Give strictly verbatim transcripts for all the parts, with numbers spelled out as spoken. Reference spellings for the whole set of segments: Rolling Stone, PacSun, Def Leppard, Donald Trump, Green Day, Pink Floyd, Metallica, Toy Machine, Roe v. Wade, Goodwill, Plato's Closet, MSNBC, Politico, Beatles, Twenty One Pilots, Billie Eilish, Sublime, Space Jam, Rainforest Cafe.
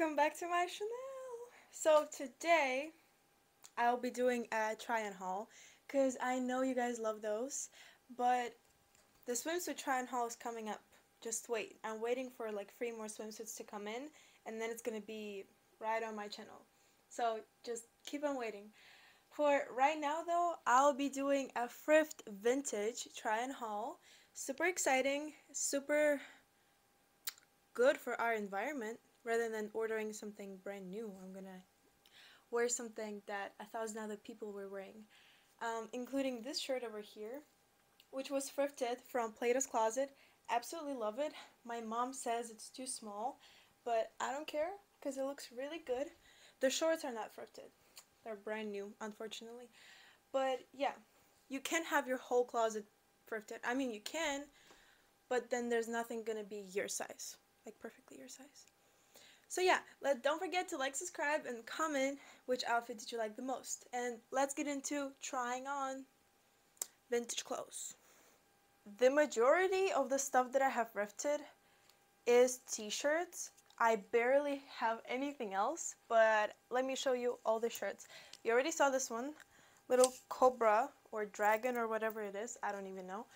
Welcome back to my channel. So today I'll be doing a try and haul because I know you guys love those, but the swimsuit try and haul is coming up. Just wait. I'm waiting for like three more swimsuits to come in and then it's gonna be right on my channel. So just keep on waiting. For right now though, I'll be doing a thrift vintage try and haul. Super exciting, super good for our environment. Rather than ordering something brand new, I'm gonna wear something that a thousand other people were wearing, um, including this shirt over here, which was thrifted from Plato's Closet. Absolutely love it. My mom says it's too small, but I don't care because it looks really good. The shorts are not thrifted. They're brand new, unfortunately. But yeah, you can have your whole closet thrifted. I mean, you can, but then there's nothing gonna be your size, like perfectly your size. So yeah, let, don't forget to like, subscribe, and comment which outfit did you like the most. And let's get into trying on vintage clothes. The majority of the stuff that I have thrifted is t-shirts. I barely have anything else, but let me show you all the shirts. You already saw this one, little cobra or dragon or whatever it is. I don't even know,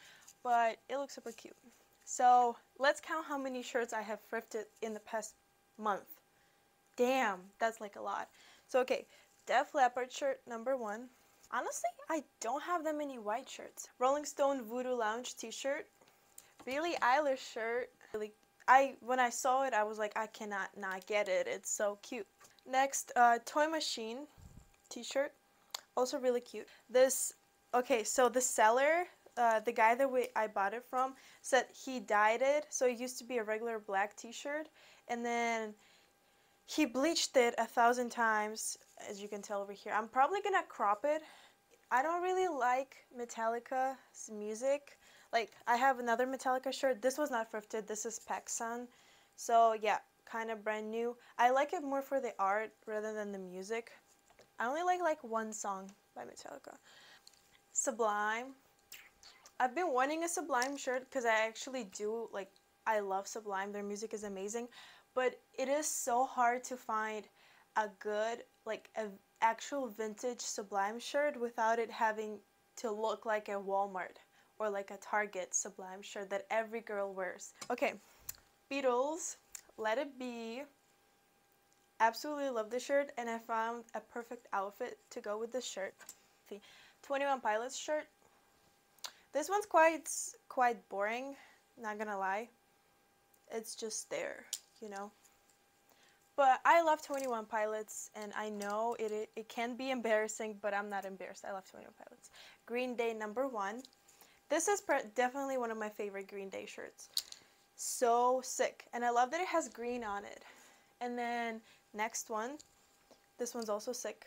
but it looks super cute. So let's count how many shirts I have thrifted in the past month. Damn, that's like a lot. So okay, Def Leppard shirt number one. Honestly, I don't have that many white shirts. Rolling Stone Voodoo Lounge t-shirt. Billie Eilish shirt. Really, I when I saw it, I was like, I cannot not get it. It's so cute. Next, uh, Toy Machine t-shirt. Also really cute. This, okay, so the seller, uh, the guy that we I bought it from, said he dyed it. So it used to be a regular black t-shirt. And then he bleached it a thousand times, as you can tell over here. I'm probably gonna crop it. I don't really like Metallica's music. Like, I have another Metallica shirt. This was not thrifted. This is PacSun. So yeah, kind of brand new. I like it more for the art rather than the music. I only like like one song by Metallica. Sublime. I've been wanting a Sublime shirt because I actually do like, I love Sublime. Their music is amazing, but it is so hard to find a good, like, a actual vintage Sublime shirt without it having to look like a Walmart or like a Target Sublime shirt that every girl wears. Okay, Beatles, Let It Be. Absolutely love this shirt, and I found a perfect outfit to go with this shirt. The Twenty One Pilots shirt. This one's quite quite boring, not gonna lie. It's just there, you know. But I love Twenty One Pilots, and I know it, it it can be embarrassing, but I'm not embarrassed. I love Twenty One Pilots. Green Day number one. This is definitely one of my favorite Green Day shirts. So sick, and I love that it has green on it. And then next one, this one's also sick.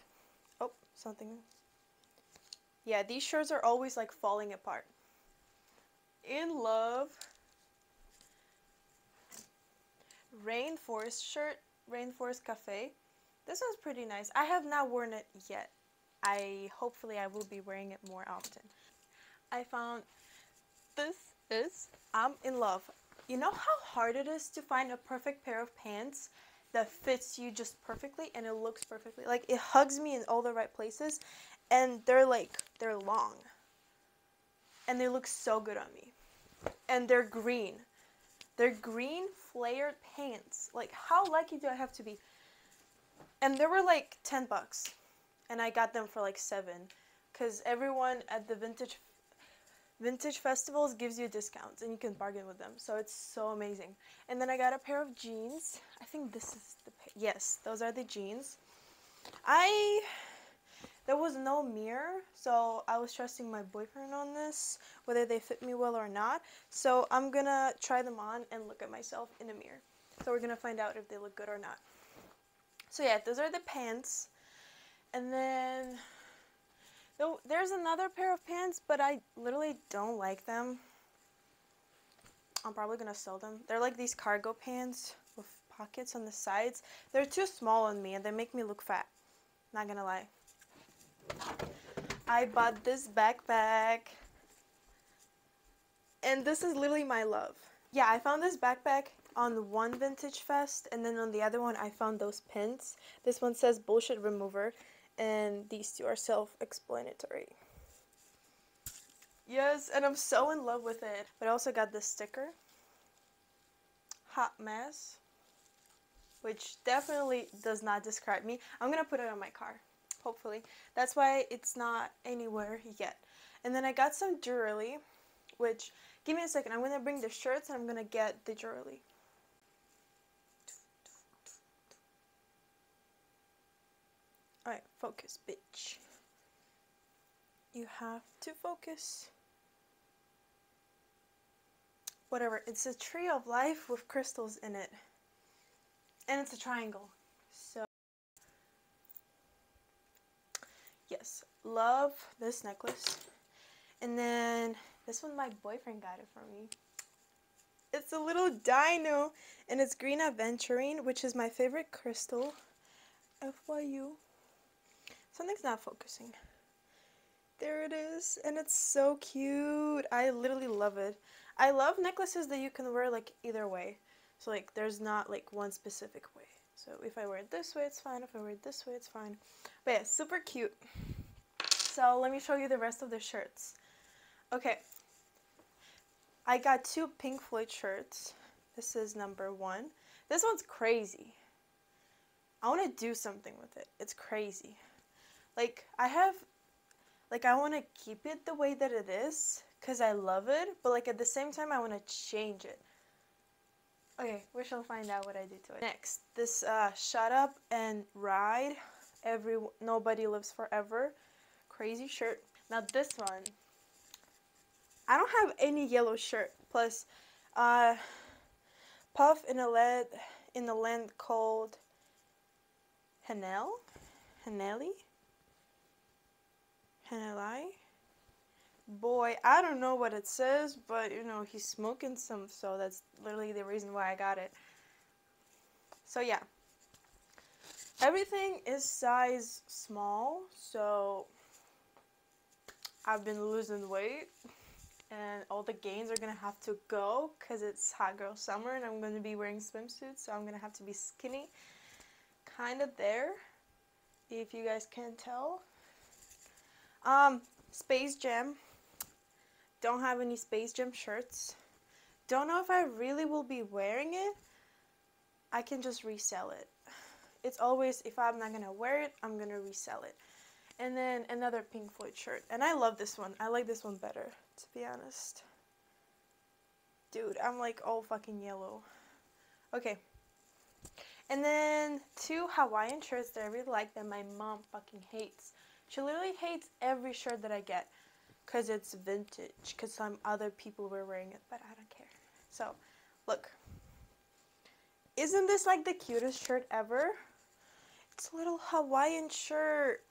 Oh, something. Yeah, these shirts are always like falling apart. In Love. Rainforest shirt, Rainforest Cafe. This one's pretty nice. I have not worn it yet. I hopefully I will be wearing it more often. I found this is I'm in Love. You know how hard it is to find a perfect pair of pants that fits you just perfectly and it looks perfectly. Like, it hugs me in all the right places, and they're like, they're long and they look so good on me, and they're green. They're green flared pants. Like, how lucky do I have to be? And they were like ten bucks. And I got them for like seven. Because everyone at the vintage vintage festivals gives you discounts. And you can bargain with them. So it's so amazing. And then I got a pair of jeans. I think this is the pair. Yes, those are the jeans. I... There was no mirror, so I was trusting my boyfriend on this, whether they fit me well or not. So I'm gonna try them on and look at myself in the mirror. So we're gonna find out if they look good or not. So yeah, those are the pants. And then there's another pair of pants, but I literally don't like them. I'm probably gonna sell them. They're like these cargo pants with pockets on the sides. They're too small on me and they make me look fat. Not gonna lie. I bought this backpack, and this is literally my love. Yeah, I found this backpack on one vintage fest, and then on the other one I found those pins. This one says bullshit remover, and these two are self-explanatory. Yes, and I'm so in love with it. But I also got this sticker, hot mess, which definitely does not describe me. I'm gonna put it on my car, hopefully. That's why it's not anywhere yet. And then I got some jewelry, which, give me a second, I'm gonna bring the shirts and I'm gonna get the jewelry. Alright, focus, bitch. You have to focus. Whatever, it's a tree of life with crystals in it. And it's a triangle. So, yes, love this necklace. And then this one, my boyfriend got it for me. It's a little dino, and it's green aventurine, which is my favorite crystal. F Y U. Something's not focusing. There it is, and it's so cute. I literally love it. I love necklaces that you can wear like either way. So like there's not like one specific way. So if I wear it this way, it's fine. If I wear it this way, it's fine. But yeah, super cute. So let me show you the rest of the shirts. Okay, I got two Pink Floyd shirts. This is number one. This one's crazy. I want to do something with it. It's crazy. Like I have, like I want to keep it the way that it is because I love it. But like at the same time, I want to change it. Okay, we shall find out what I do to it. Next, this uh, Shut Up and Ride. Every Nobody Lives Forever. Crazy shirt. Now this one, I don't have any yellow shirt. Plus, uh, Puff in a lead in the land called Hanel, Haneli, Hanelai. Boy, I don't know what it says, but you know he's smoking some, so that's literally the reason why I got it. So yeah, everything is size small, so I've been losing weight and all the gains are gonna have to go because it's hot girl summer and I'm gonna be wearing swimsuits, so I'm gonna have to be skinny. Kind of there, if you guys can tell. Um, Space Jam. Don't have any Space Jam shirts. Don't know if I really will be wearing it. I can just resell it. It's always, if I'm not gonna wear it, I'm gonna resell it. And then another Pink Floyd shirt. And I love this one. I like this one better, to be honest. Dude, I'm like all fucking yellow. Okay. And then two Hawaiian shirts that I really like that my mom fucking hates. She literally hates every shirt that I get. Because it's vintage. Because some other people were wearing it, but I don't care. So, look. Isn't this like the cutest shirt ever? It's a little Hawaiian shirt.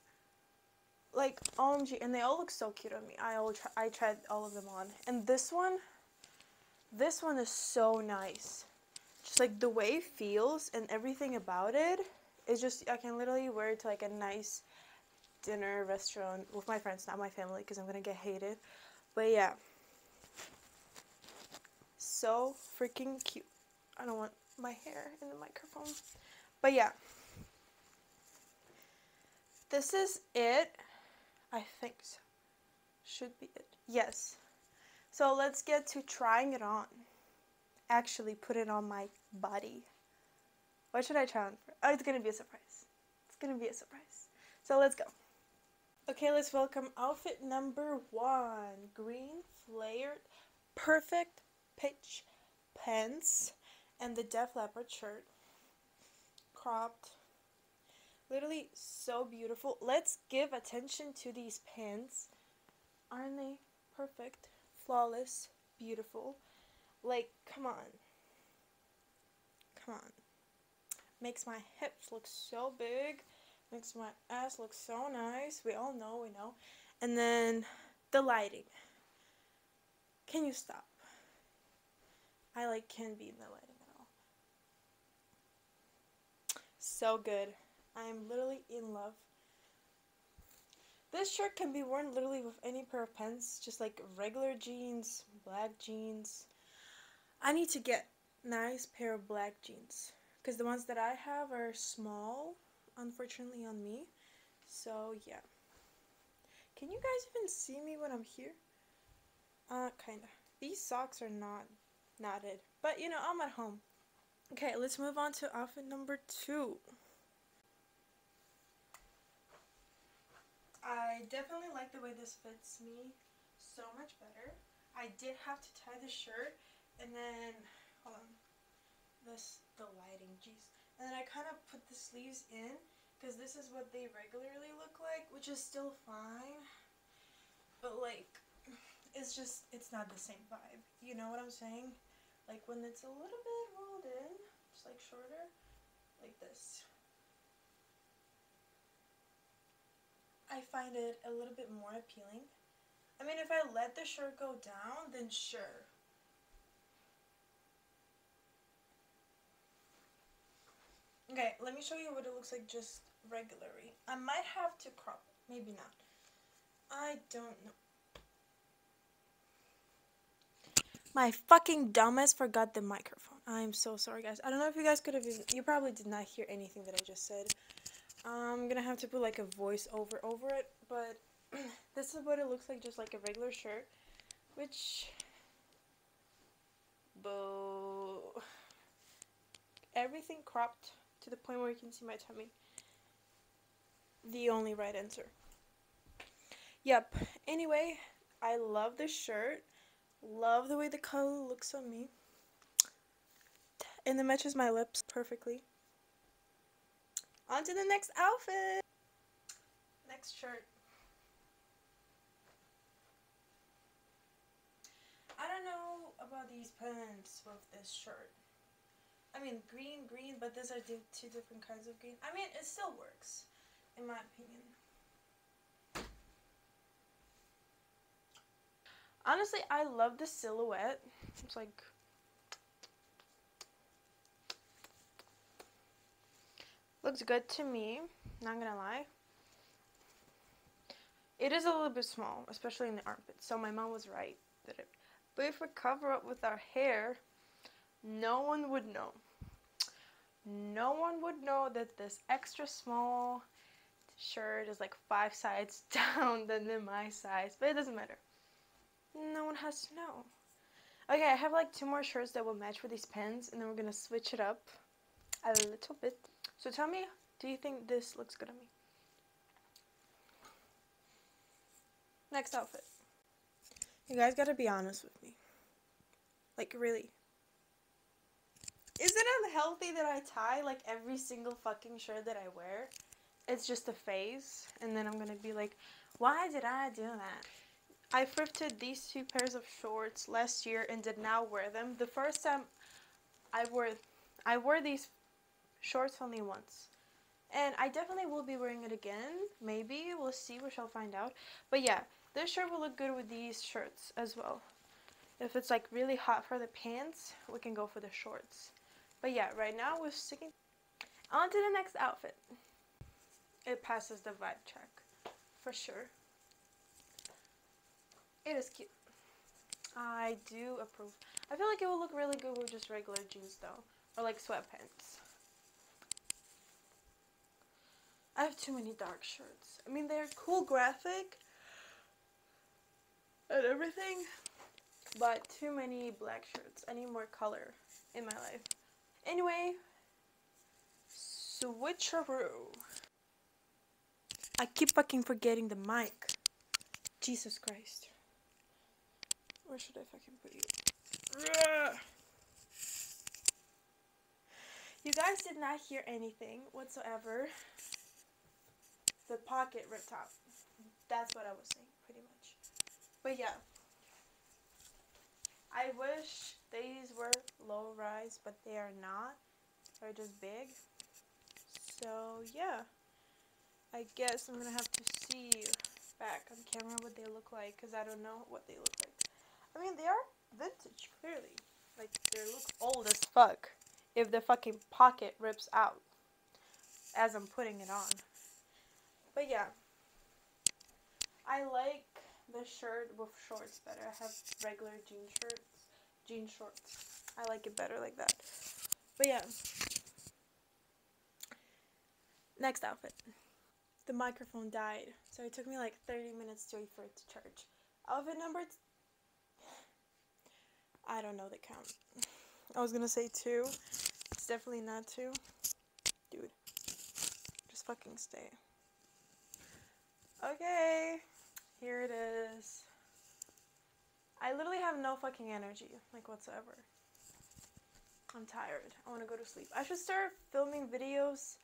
Like, O M G, and they all look so cute on me. I all try, I tried all of them on. And this one, this one is so nice. Just like the way it feels and everything about it. It's just, I can literally wear it to like a nice dinner restaurant with my friends, not my family, because I'm going to get hated. But yeah. So freaking cute. I don't want my hair in the microphone. But yeah. This is it. I think so. Should be it. Yes. So let's get to trying it on. Actually put it on my body. What should I try on for? Oh, it's gonna be a surprise. It's gonna be a surprise. So let's go. Okay, let's welcome outfit number one. Green flared perfect pitch pants and the Def Leppard shirt. Cropped. Literally so beautiful. Let's give attention to these pants. Aren't they perfect? Flawless. Beautiful. Like, come on. Come on. Makes my hips look so big. Makes my ass look so nice. We all know, we know. And then the lighting. Can you stop? I, like, can't be in the lighting at all. So good. I am literally in love. This shirt can be worn literally with any pair of pants. Just like regular jeans, black jeans. I need to get nice pair of black jeans, because the ones that I have are small, unfortunately, on me. So yeah. Can you guys even see me when I'm here? Uh, kinda. These socks are not knotted, but you know, I'm at home. Okay, let's move on to outfit number two. I definitely like the way this fits me so much better. I did have to tie the shirt, and then, hold on, this, the lighting, jeez. And then I kind of put the sleeves in, because this is what they regularly look like, which is still fine, but like, it's just, it's not the same vibe. You know what I'm saying? Like when it's a little bit rolled in, just like shorter, like this. I find it a little bit more appealing. I mean, if I let the shirt go down, then sure. Okay, let me show you what it looks like just regularly. I might have to crop it, maybe not. I don't know. My fucking dumbass forgot the microphone. I'm so sorry, guys. I don't know if you guys could have even... You probably did not hear anything that I just said. I'm gonna have to put, like, a voiceover over it. But this is what it looks like, just like a regular shirt. Which... Boo. Everything cropped to the point where you can see my tummy. The only right answer. Yep. Anyway, I love this shirt. Love the way the color looks on me, and it matches my lips perfectly. On to the next outfit. Next shirt. I don't know about these pants with this shirt. I mean, green, green, but these are two different kinds of green. I mean, it still works, in my opinion. Honestly, I love the silhouette. It's like... Looks good to me, not gonna lie. It is a little bit small, especially in the armpit. So my mom was right. But if we cover up with our hair, no one would know. No one would know that this extra small shirt is like five sides down than my size. But it doesn't matter. No one has to know. Okay, I have like two more shirts that will match with these pants, and then we're gonna switch it up a little bit. So tell me, do you think this looks good on me? Next outfit. You guys gotta be honest with me. Like, really. Is it unhealthy that I tie like every single fucking shirt that I wear? It's just a phase, and then I'm gonna be like, why did I do that? I thrifted these two pairs of shorts last year and did not wear them. The first time I wore, I wore these shorts only once. And I definitely will be wearing it again. Maybe. We'll see. We shall find out. But yeah, this shirt will look good with these shorts as well. If it's like really hot for the pants, we can go for the shorts. But yeah, right now we're sticking. On to the next outfit. It passes the vibe check. For sure. It is cute. I do approve. I feel like it will look really good with just regular jeans though. Or like sweatpants. I have too many dark shirts. I mean, they're cool graphic and everything. But too many black shirts. I need more color in my life. Anyway. Switcheroo. I keep fucking forgetting the mic. Jesus Christ. Where should I fucking put you? Ugh. You guys did not hear anything whatsoever. The pocket rip top. That's what I was saying, pretty much. But yeah. I wish these were low rise, but they are not. They're just big. So yeah. I guess I'm gonna have to see back on camera what they look like, because I don't know what they look like. I mean, they are vintage, clearly. Like, they look old as fuck if the fucking pocket rips out as I'm putting it on. But yeah, I like the shirt with shorts better. I have regular jean shirts jean shorts. I like it better like that. But yeah. Next outfit. The microphone died, so it took me like thirty minutes to wait for it to charge. Outfit number... T I don't know the count. I was gonna say two. It's definitely not two. Dude. Just fucking stay. Okay. Here it is. I literally have no fucking energy. Like, whatsoever. I'm tired. I want to go to sleep. I should start filming videos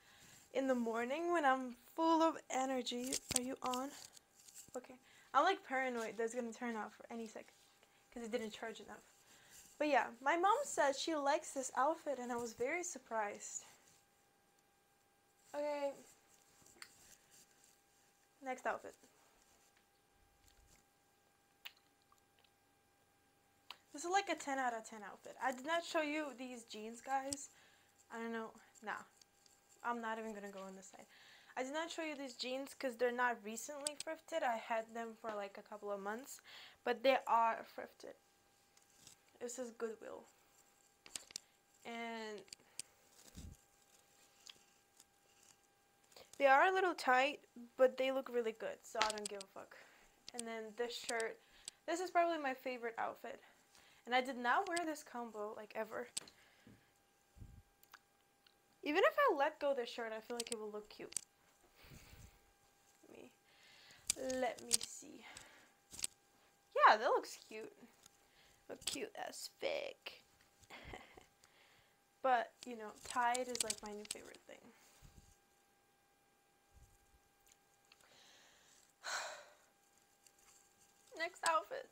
in the morning when I'm full of energy. Are you on? Okay. I'm like paranoid that it's going to turn off for any second because it didn't charge enough. But yeah, my mom said she likes this outfit and I was very surprised. Okay. Next outfit. This is like a ten out of ten outfit. I did not show you these jeans, guys. I don't know. Nah. I'm not even going to go on this side. I did not show you these jeans because they're not recently thrifted. I had them for like a couple of months. But they are thrifted. This is Goodwill. And they are a little tight, but they look really good. So I don't give a fuck. And then this shirt. This is probably my favorite outfit. And I did not wear this combo, like, ever. Even if I let go of this shirt, I feel like it will look cute. Let me, let me see. Yeah, that looks cute. A cute as fuck. But, you know, tied is, like, my new favorite thing. Next outfit.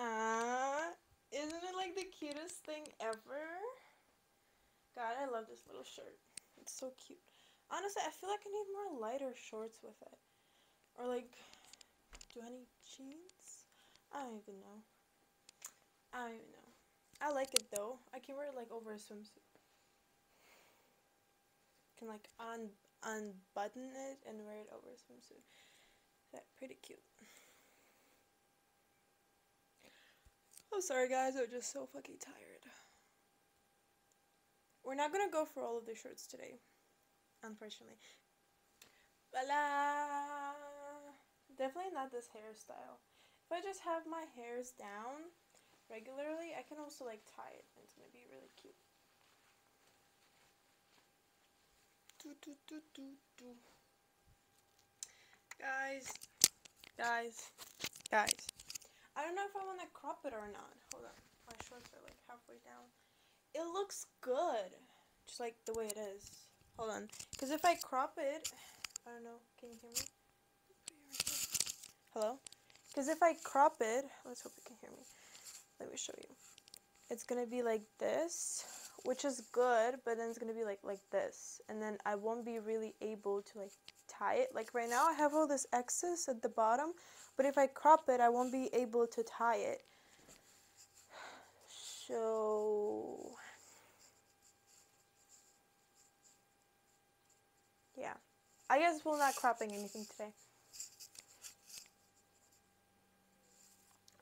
Uh, isn't it like the cutest thing ever? God, I love this little shirt. It's so cute. Honestly, I feel like I need more lighter shorts with it. Or like, do I need jeans? I don't even know. I don't even know. I like it though. I can wear it like over a swimsuit. I can like un unbutton it and wear it over a swimsuit. That's pretty cute. I'm sorry guys, I'm just so fucking tired. We're not gonna go for all of the shirts today, unfortunately. Voila! Definitely not this hairstyle. If I just have my hairs down regularly, I can also like tie it. It's gonna be really cute. Do, do, do, do, do. Guys, guys, guys. I don't know if I want to crop it or not. Hold on. My shorts are like halfway down. It looks good. Just like the way it is. Hold on. Because if I crop it... I don't know. Can you hear me? Hello? Because if I crop it... Let's hope you can hear me. Let me show you. It's going to be like this. Which is good. But then it's going to be like, like this. And then I won't be really able to like tie it. Like right now I have all this excess at the bottom. But if I crop it, I won't be able to tie it. So... yeah. I guess we're not cropping anything today.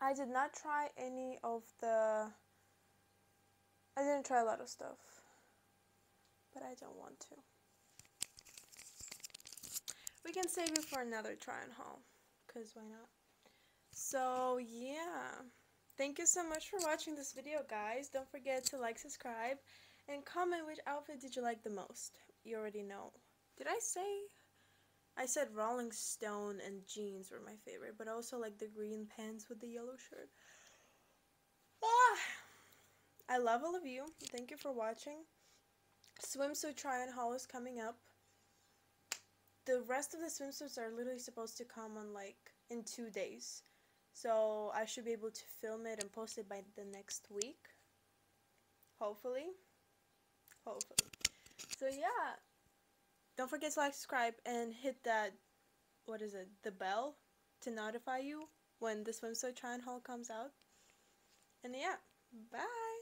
I did not try any of the... I didn't try a lot of stuff. But I don't want to. We can save it for another try and haul. Because why not? So yeah, thank you so much for watching this video guys. Don't forget to like, subscribe, and comment which outfit did you like the most. You already know. Did I say? I said Rolling Stone and jeans were my favorite, but also like the green pants with the yellow shirt. Ah! I love all of you. Thank you for watching. Swimsuit try and haul is coming up. The rest of the swimsuits are literally supposed to come on like in two days. So I should be able to film it and post it by the next week. Hopefully. Hopefully. So yeah. Don't forget to like, subscribe, and hit that, what is it, the bell to notify you when the swimsuit try and haul comes out. And yeah, bye.